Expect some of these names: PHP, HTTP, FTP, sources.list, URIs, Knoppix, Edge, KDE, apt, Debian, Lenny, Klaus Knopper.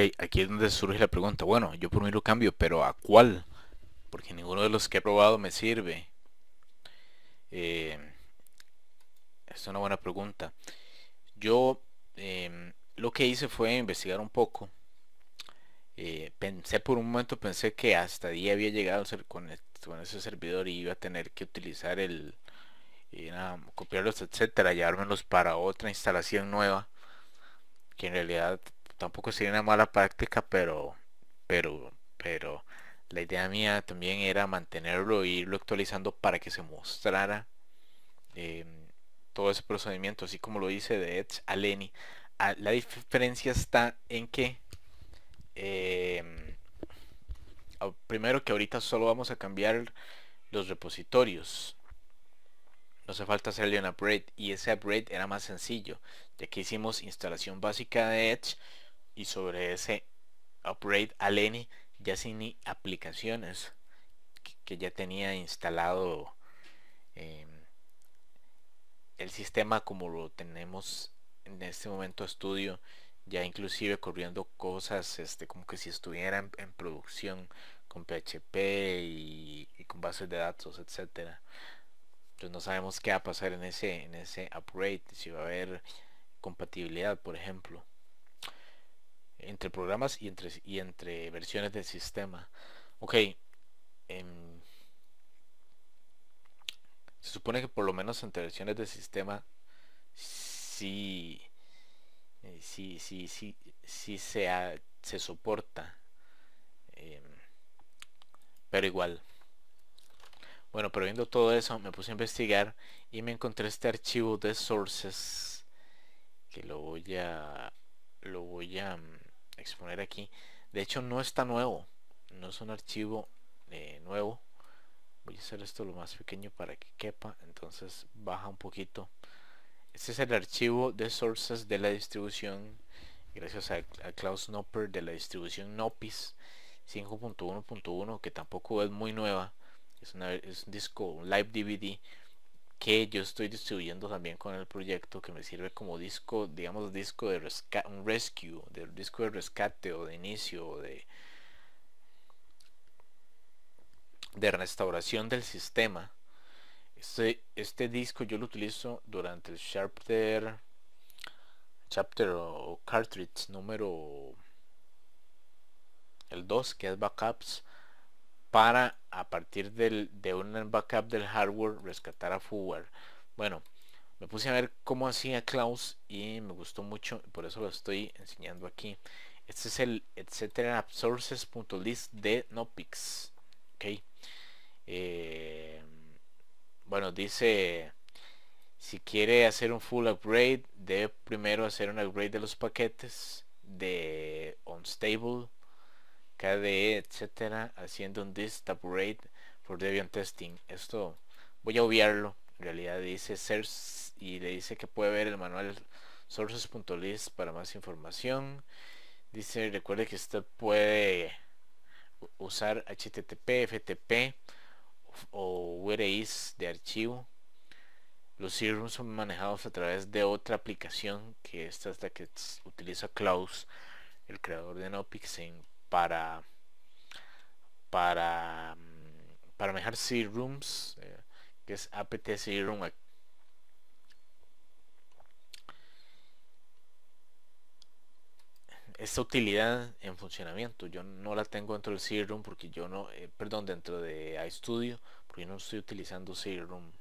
Ok, aquí es donde surge la pregunta. Bueno, yo por mí lo cambio, pero ¿a cuál? Porque ninguno de los que he probado me sirve. Es una buena pregunta. Yo lo que hice fue investigar un poco. Pensé por un momento, pensé que hasta ahí había llegado con ese servidor y iba a tener que utilizar el... copiarlos, etcétera, llevármelos para otra instalación nueva, que en realidad tampoco sería una mala práctica, pero la idea mía también era mantenerlo e irlo actualizando para que se mostrara todo ese procedimiento, así como lo hice de Edge a Lenny. La diferencia está en que primero, que ahorita solo vamos a cambiar los repositorios, no hace falta hacerle un upgrade, y ese upgrade era más sencillo, ya que hicimos instalación básica de Edge y sobre ese upgrade a Lenny ya sin aplicaciones que ya tenía instalado el sistema como lo tenemos en este momento de estudio, ya inclusive corriendo cosas como que si estuviera en producción con PHP y con bases de datos, etcétera. Entonces no sabemos qué va a pasar en ese upgrade, si va a haber compatibilidad, por ejemplo, entre programas y entre versiones del sistema. Ok, se supone que por lo menos entre versiones del sistema sí se soporta, pero igual. Bueno, pero viendo todo eso me puse a investigar y me encontré este archivo de sources que lo voy a exponer aquí. De hecho no está nuevo, no es un archivo nuevo. Voy a hacer esto lo más pequeño para que quepa, entonces baja un poquito. Este es el archivo de sources de la distribución, gracias a Klaus Knopper, de la distribución Knoppix 5.1.1, que tampoco es muy nueva. Es un disco, un live DVD, que yo estoy distribuyendo también con el proyecto, que me sirve como disco, digamos, disco de rescate, un rescue, disco de rescate o de inicio, o de restauración del sistema. Este disco yo lo utilizo durante el chapter o cartridge número el 2, que es backups, para a partir de un backup del hardware rescatar a firmware. Bueno, me puse a ver cómo hacía Klaus y me gustó mucho, por eso lo estoy enseñando aquí. Este es el etcétera sources.list de Knoppix. Ok, bueno, dice, si quiere hacer un full upgrade debe primero hacer un upgrade de los paquetes de unstable KDE, etcétera, haciendo un dist upgrade for Debian testing. Esto voy a obviarlo. En realidad dice search y le dice que puede ver el manual sources.list para más información. Dice, recuerde que usted puede usar HTTP, FTP o URIs de archivo. Los servers son manejados a través de otra aplicación, que esta es la que utiliza Klaus, el creador de Knoppix, para manejar C-Rooms, que es apt C-Room. Esta utilidad en funcionamiento yo no la tengo dentro del C-Room porque yo no, perdón, dentro de iStudio, porque yo no estoy utilizando C-Room.